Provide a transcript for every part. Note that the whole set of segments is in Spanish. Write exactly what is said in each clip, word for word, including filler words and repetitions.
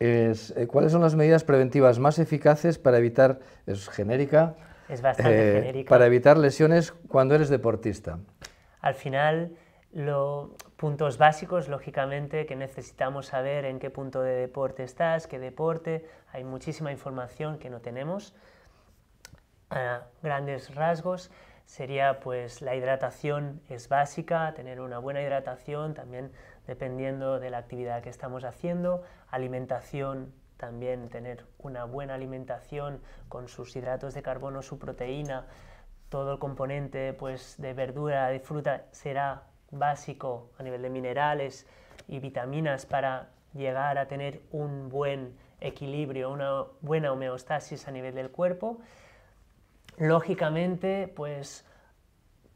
es eh, ¿cuáles son las medidas preventivas más eficaces para evitar, es genérica, es bastante eh, genérica, para evitar lesiones cuando eres deportista? Al final, los puntos básicos, lógicamente, que necesitamos saber en qué punto de deporte estás, qué deporte, hay muchísima información que no tenemos. A grandes rasgos sería pues la hidratación es básica, tener una buena hidratación también dependiendo de la actividad que estamos haciendo, alimentación también, tener una buena alimentación con sus hidratos de carbono, su proteína, todo el componente pues de verdura, de fruta será básico a nivel de minerales y vitaminas para llegar a tener un buen equilibrio, una buena homeostasis a nivel del cuerpo. Lógicamente, pues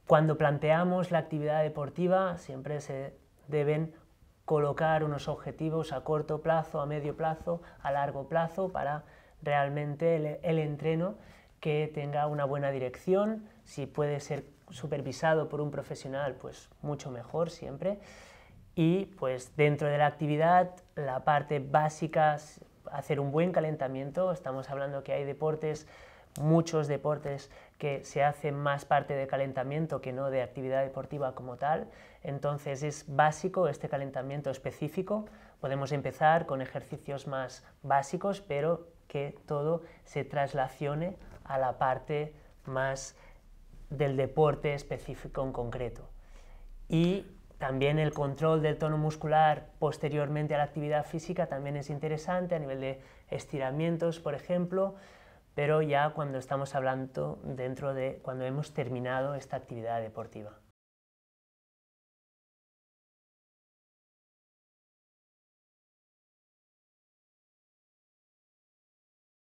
cuando planteamos la actividad deportiva siempre se deben colocar unos objetivos a corto plazo, a medio plazo, a largo plazo para realmente el, el entreno que tenga una buena dirección. Si puede ser supervisado por un profesional, pues mucho mejor siempre. Y pues dentro de la actividad, la parte básica, hacer un buen calentamiento. Estamos hablando que hay deportes, muchos deportes que se hacen más parte de calentamiento que no de actividad deportiva como tal, entonces es básico este calentamiento específico. Podemos empezar con ejercicios más básicos, pero que todo se traslacione a la parte más del deporte específico en concreto. Y también el control del tono muscular posteriormente a la actividad física también es interesante a nivel de estiramientos, por ejemplo, pero ya cuando estamos hablando dentro de cuando hemos terminado esta actividad deportiva.